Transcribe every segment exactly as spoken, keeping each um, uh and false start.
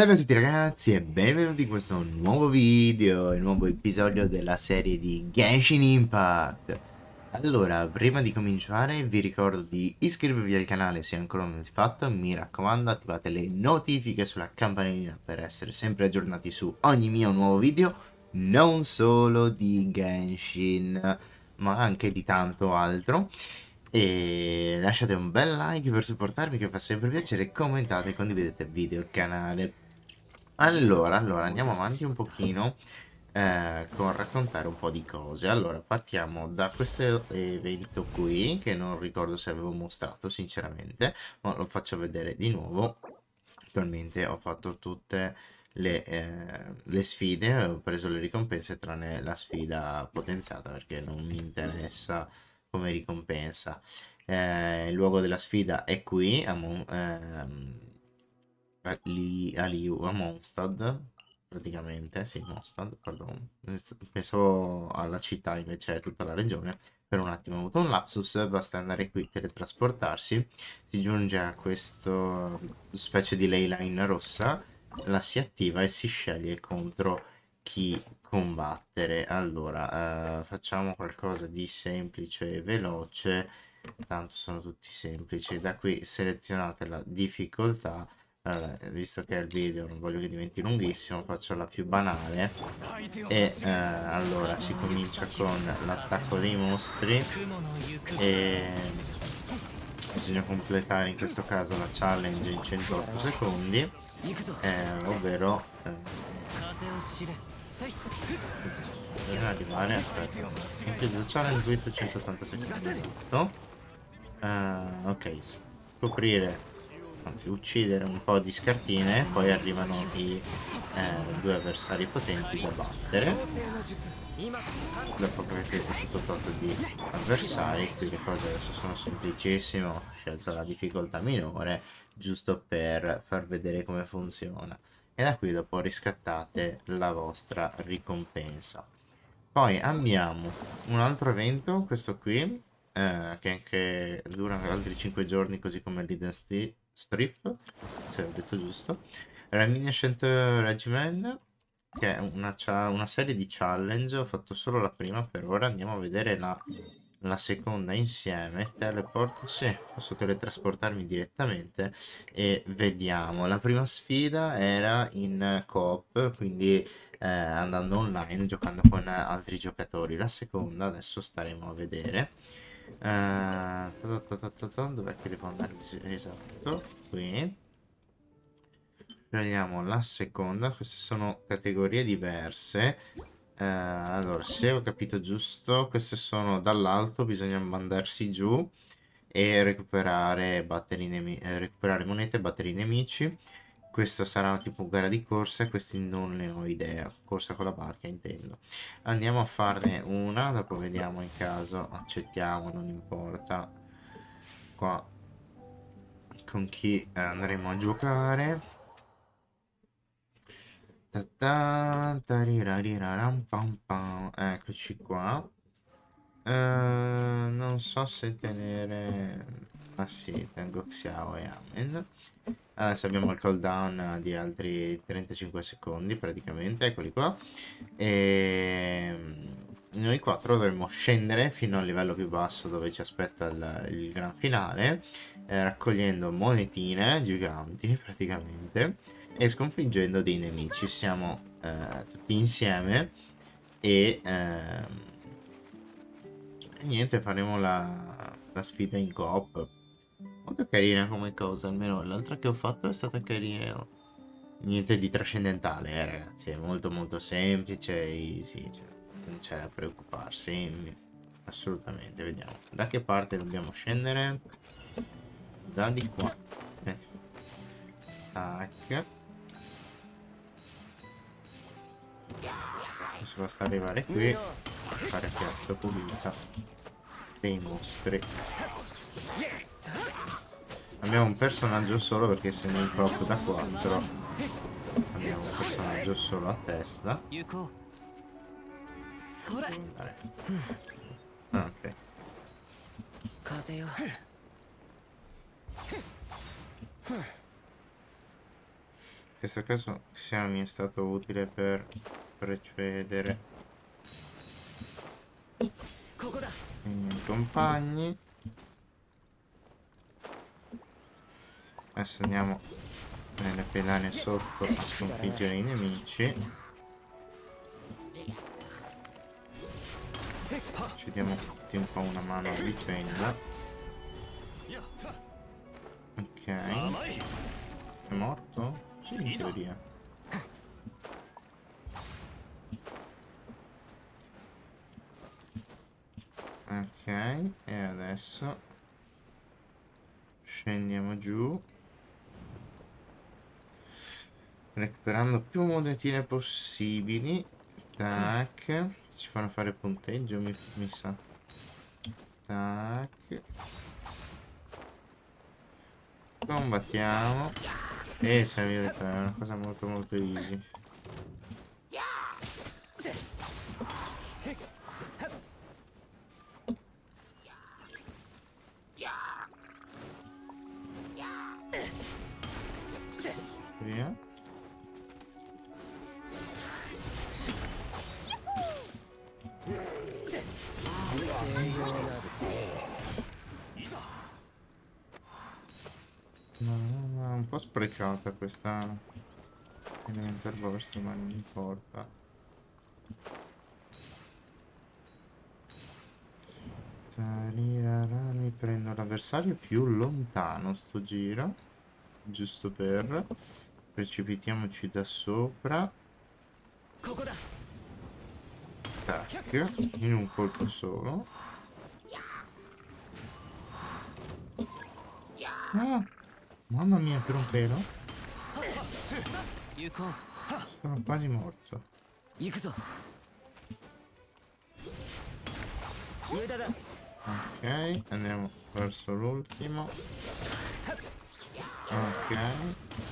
Salve a tutti ragazzi e benvenuti in questo nuovo video, il nuovo episodio della serie di Genshin Impact. Allora, prima di cominciare vi ricordo di iscrivervi al canale se ancora non l'avete fatto. Mi raccomando, attivate le notifiche sulla campanellina per essere sempre aggiornati su ogni mio nuovo video, non solo di Genshin ma anche di tanto altro. E lasciate un bel like per supportarmi, che fa sempre piacere. Commentate e condividete video e canale. Allora, allora andiamo avanti un pochino eh, con raccontare un po' di cose. Allora, partiamo da questo evento qui, che non ricordo se avevo mostrato sinceramente, ma lo faccio vedere di nuvo. Attualmente ho fatto tutte le, eh, le sfide, ho preso le ricompense tranne la sfida potenziata, perché non mi interessa come ricompensa. Eh, il luogo della sfida è qui a, Mon ehm, lì, a, Liu, a Mondstadt, praticamente. Sì, Mondstadt, pardon, pensavo alla città, invece è tutta la regione. Per un attimo ho avuto un lapsus. Basta andare qui, teletrasportarsi, si giunge a questa specie di ley line rossa, la si attiva e si sceglie contro chi combattere. Allora, eh, facciamo qualcosa di semplice e veloce, tanto sono tutti semplici. Da qui selezionate la difficoltà. Allora, visto che è il video, non voglio che diventi lunghissimo, faccio la più banale. E eh, allora si comincia con l'attacco dei mostri e bisogna completare in questo caso la challenge in centotto secondi, eh, ovvero eh, bisogna arrivare, aspetta, completa la challenge with centottanta secondi. Uh, ok, scoprire, anzi uccidere un po' di scartine, poi arrivano i eh, due avversari potenti da battere. Dopo che avete tutto fatto di avversari, qui le cose adesso sono semplicissime, ho scelto la difficoltà minore giusto per far vedere come funziona. E da qui dopo riscattate la vostra ricompensa. Poi abbiamo un altro evento, questo qui, eh, che anche dura altri cinque giorni, così come l'Iden Strip, se ho detto giusto. Reminiscent Regimen, che è una, una serie di challenge. Ho fatto solo la prima per ora, andiamo a vedere la, la seconda insieme. Teleport, sì, posso teletrasportarmi direttamente e vediamo. La prima sfida era in co-op, quindi eh, andando online, giocando con altri giocatori. La seconda adesso staremo a vedere. Uh, dov'è che devo andare? Esatto, qui prendiamo la seconda. Queste sono categorie diverse. Uh, allora, se ho capito giusto, queste sono dall'alto, bisogna mandarsi giù e recuperare, battere eh, recuperare monete e battere i nemici. Questo sarà tipo gara di corsa, questi non ne ho idea, corsa con la barca intendo. Andiamo a farne una, dopo vediamo in caso, accettiamo, non importa. Qua con chi andremo a giocare. Ta ta tarirariram pam pam. Eccoci qua. Uh, non so se tenere. Ah sì, tengo Xiao e Amen. Adesso abbiamo il cooldown di altri trentacinque secondi praticamente. Eccoli qua. E noi quattro dovremo scendere fino al livello più basso, dove ci aspetta il, il gran finale, eh, raccogliendo monetine giganti praticamente e sconfiggendo dei nemici. Siamo eh, tutti insieme e eh, niente, faremo la, la sfida in coop. Molto carina come cosa, almeno l'altra che ho fatto è stata carina. Niente di trascendentale, eh, ragazzi, è molto molto semplice, easy, cioè, non c'è da preoccuparsi assolutamente. Vediamo da che parte dobbiamo scendere. Da di qua, eh. Tac. Adesso basta arrivare qui, fare piazza pulita dei mostri. Abbiamo un personaggio solo, perché essendo in proprio da quattro abbiamo un personaggio solo a testa. Ah, ok. questo caso Xiaomi è stato utile per precedere i miei compagni. Adesso andiamo nelle pedane sotto a sconfiggere i nemici. Ci diamo tutti un po' una mano a vicenda. Ok. È morto? Sì, in teoria. Ok, e adesso scendiamo giù, recuperando più monetine possibili. Tac. Ci fanno fare punteggio, mi, mi sa. Tac. Combattiamo. E c'è via di fare, è una cosa molto molto easy. Via. No, no, no, un po' sprecata questa elementar vostra, ma non importa. Mi prendo l'avversario più lontano sto giro, giusto per. Precipitiamoci da sopra. Tac, in un colpo solo. Ah, mamma mia, per un pelo sono quasi morto. Ok, andiamo verso l'ultimo. Ok,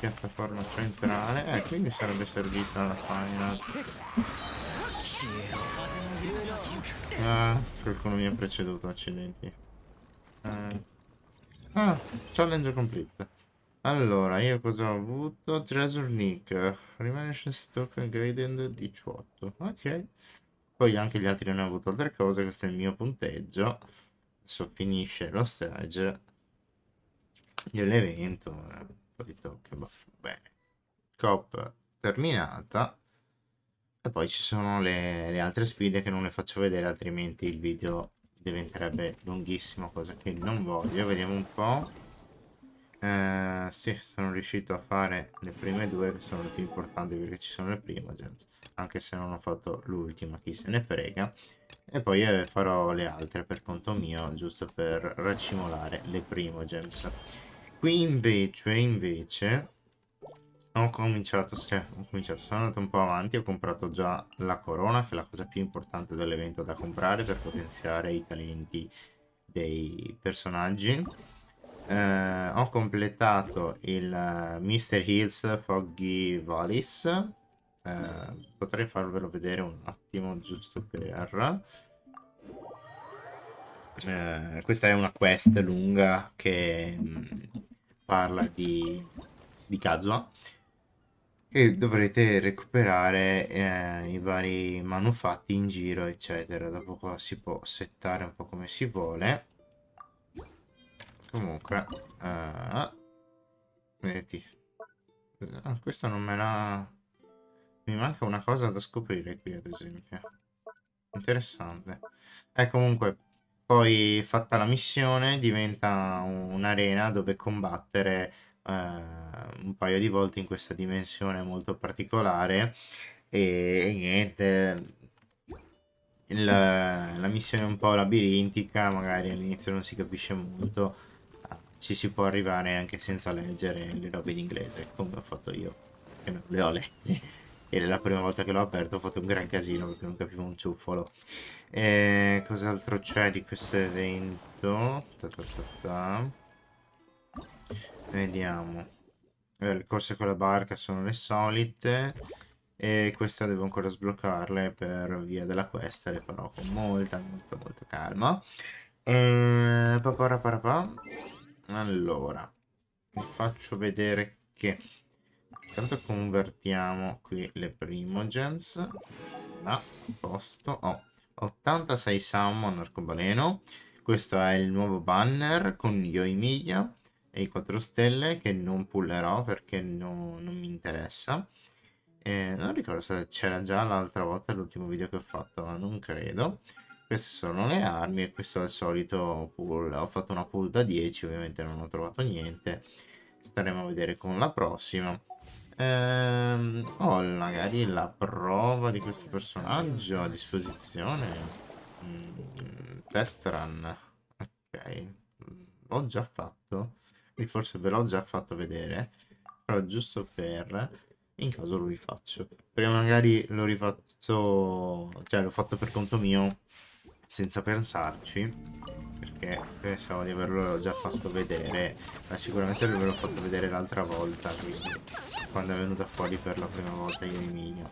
piattaforma centrale. Eh, qui mi sarebbe servita la final. Ah, qualcuno mi ha preceduto, accidenti. eh. Ah, challenge complete. Allora, io cosa ho avuto? Treasure Nick, Reminiscent Stock Gradient diciotto. Ok. Poi anche gli altri hanno avuto altre cose, questo è il mio punteggio. Adesso finisce lo stage dell'evento. Un po' di tocche, bene. Cop terminata. E poi ci sono le, le altre sfide che non le faccio vedere, altrimenti il video diventerebbe lunghissimo, cosa che non voglio. Vediamo un po'. Eh, sì, sono riuscito a fare le prime due, che sono le più importanti perché ci sono le prime, anche se non ho fatto l'ultima, chi se ne frega. E poi eh, farò le altre per conto mio, giusto per raccimolare le prime gems. Qui invece, invece... Ho cominciato, cioè, ho cominciato, sono andato un po' avanti, ho comprato già la corona, che è la cosa più importante dell'evento da comprare per potenziare i talenti dei personaggi. Eh, ho completato il mister Hills Foggy Valleys, eh, potrei farvelo vedere un attimo giusto per... Eh, questa è una quest lunga che mh, parla di, di Kazuma. E dovrete recuperare eh, i vari manufatti in giro eccetera. Dopo qua si può settare un po' come si vuole. Comunque uh, vedi. Ah, questo non me l'ha... Mi manca una cosa da scoprire qui ad esempio. Interessante. E eh, comunque poi fatta la missione diventa un'arena dove combattere Uh, un paio di volte in questa dimensione molto particolare e, e niente, la, la missione è un po' labirintica, magari all'inizio non si capisce molto, uh, ci si può arrivare anche senza leggere le robe in inglese come ho fatto io, che non le ho lette e la prima volta che l'ho aperto ho fatto un gran casino perché non capivo un ciuffolo. E cos'altro c'è di questo evento? Ta ta ta ta. Vediamo, eh, le corse con la barca sono le solite e questa devo ancora sbloccarle per via della questa, le farò con molta molta molta calma. Eh, paparaparapà. Allora vi faccio vedere che Intanto convertiamo qui le primogems. Ah, posto. Oh, ottantasei summon arcobaleno. Questo è il nuovo banner con Yoimiya e i quattro stelle che non pullerò perché no, non mi interessa. Eh, non ricordo se c'era già l'altra volta l'ultimo video che ho fatto, ma non credo. Queste sono le armi e questo è il solito pull. Ho fatto una pull da dieci, ovviamente non ho trovato niente. Staremo a vedere con la prossima. Ehm, ho magari la prova di questo personaggio a disposizione. Mm, test run. Ok, l'ho già fatto. E forse ve l'ho già fatto vedere. Però giusto per... in caso lo rifaccio. Perché magari lo rifaccio... cioè l'ho fatto per conto mio senza pensarci, perché pensavo di averlo già fatto vedere, ma sicuramente ve l'ho fatto vedere l'altra volta, quindi quando è venuta fuori per la prima volta Yoimiya.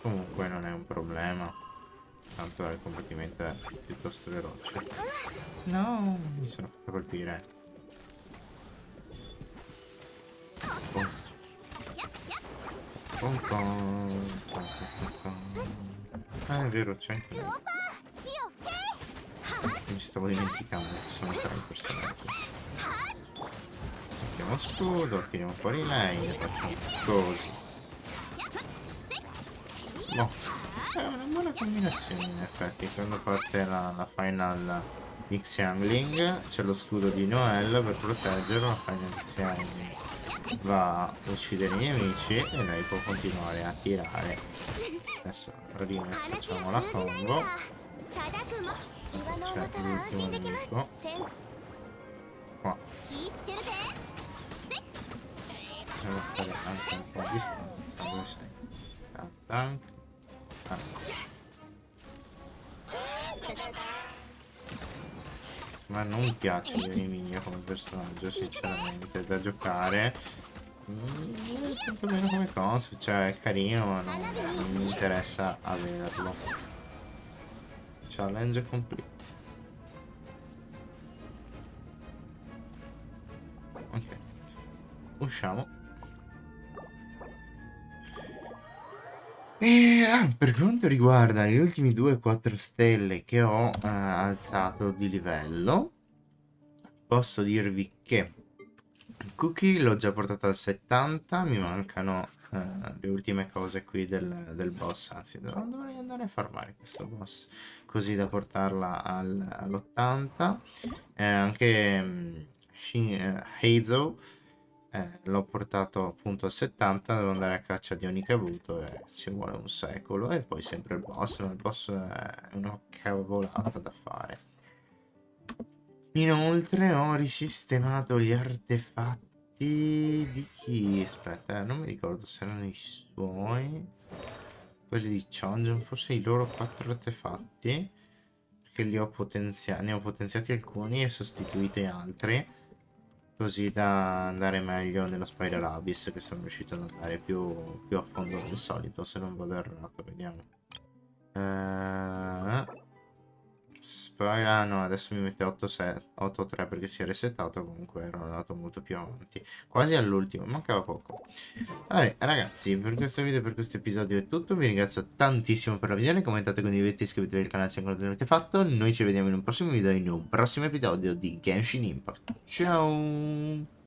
Comunque non è un problema, tanto il combattimento è piuttosto veloce. No, mi sono fatto colpire. Oh. Pom pom, pom pom pom. Ah, è vero, c'è anche lui. Mi stavo dimenticando che sono tre personaggi. Mettiamo scudo, tiriamo fuori lei e facciamo così. Boh, è una buona combinazione in effetti. Quando parte la, la final di Xiangling c'è lo scudo di Noelle per proteggerlo, la final di Xiangling va a uccidere i nemici e lei può continuare a tirare. Adesso facciamo la combo. C'è l'ultimo nemico qua, facciamo stare anche un po' a distanza. Dove sei? Tank, tank, tank. Ma non piace Yoimiya come personaggio, sinceramente, da giocare. Tanto meno come concept, cioè è carino, ma non, non mi interessa averlo. Challenge complete. Ok, usciamo. E, ah, per quanto riguarda gli ultimi due quattro stelle che ho eh, alzato di livello, posso dirvi che Cookie l'ho già portata al settanta, mi mancano eh, le ultime cose qui del, del boss, anzi dov dovrei andare a farmare questo boss così da portarla al, all'ottanta. Eh, anche mh, Shin, eh, Heizou Eh, l'ho portato appunto a settanta, devo andare a caccia di ogni cavuto e eh, ci vuole un secolo. E poi sempre il boss, ma il boss è una cavolata da fare. Inoltre ho risistemato gli artefatti di chi? Aspetta, eh, non mi ricordo se erano i suoi, quelli di Chong, forse i loro quattro artefatti, perché li ho ne ho potenziati alcuni e sostituito altri, così da andare meglio nello Spider Abyss, che sono riuscito ad andare più, più a fondo del solito, se non vado errato. Vediamo. uh, Spider... ah no, adesso mi mette otto tre perché si è resetato, comunque ero andato molto più avanti, quasi all'ultimo, mancava poco. Vabbè ragazzi, per questo video, per questo episodio è tutto, vi ringrazio tantissimo per la visione, commentate, condividete, iscrivetevi al canale se ancora non l'avete fatto, noi ci vediamo in un prossimo video, in un prossimo episodio di Genshin Impact. Ciao!